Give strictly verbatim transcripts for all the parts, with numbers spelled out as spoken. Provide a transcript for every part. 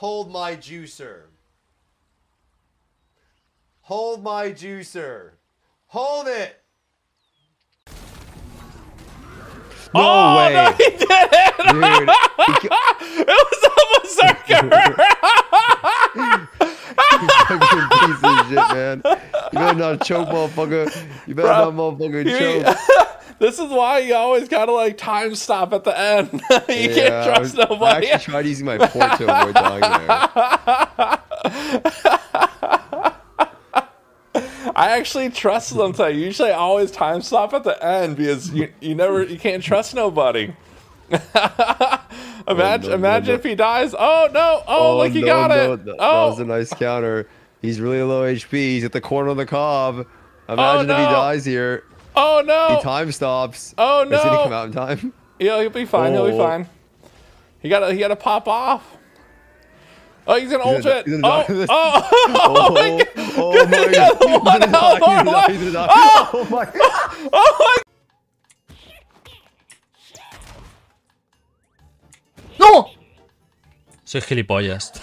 Hold my juicer. Hold my juicer. Hold it. No oh, way. No, he did it. Dude. It was almost a circle. You fucking piece of shit, man. You better not choke, motherfucker. You better Bro, not motherfucking you, choke. This is why you always gotta like time stop at the end. You yeah, can't trust I was, nobody. I actually tried using my fork to avoid dying there. I actually trust them to usually I always time stop at the end because you, you never you can't trust nobody. Imagine, oh, no, imagine no, no. if he dies. Oh no! Oh, oh look, he no, got no. it. That, oh. that was a nice counter. He's really low H P. He's at the corner of the cob. Imagine oh, no. if he dies here. Oh no! He time stops. Oh no! Is he gonna come out in time? Yeah, he'll be fine. Oh. He'll be fine. He got. He got to pop off. Oh, he's an ultra. He's gonna, he's gonna oh, oh, oh, my God! Oh my God! Oh my God! Oh my God! Oh my! ¡No! Soy gilipollas.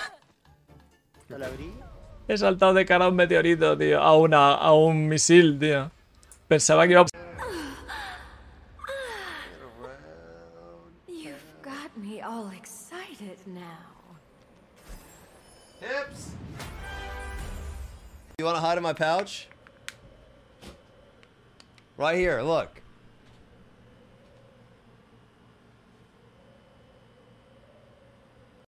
¿No la abrí? He saltado de cara a un meteorito, tío. A una... a un misil, tío. Pensaba que iba a... You've got me all excited now. Hips! You wanna hide in my pouch? Right here, look.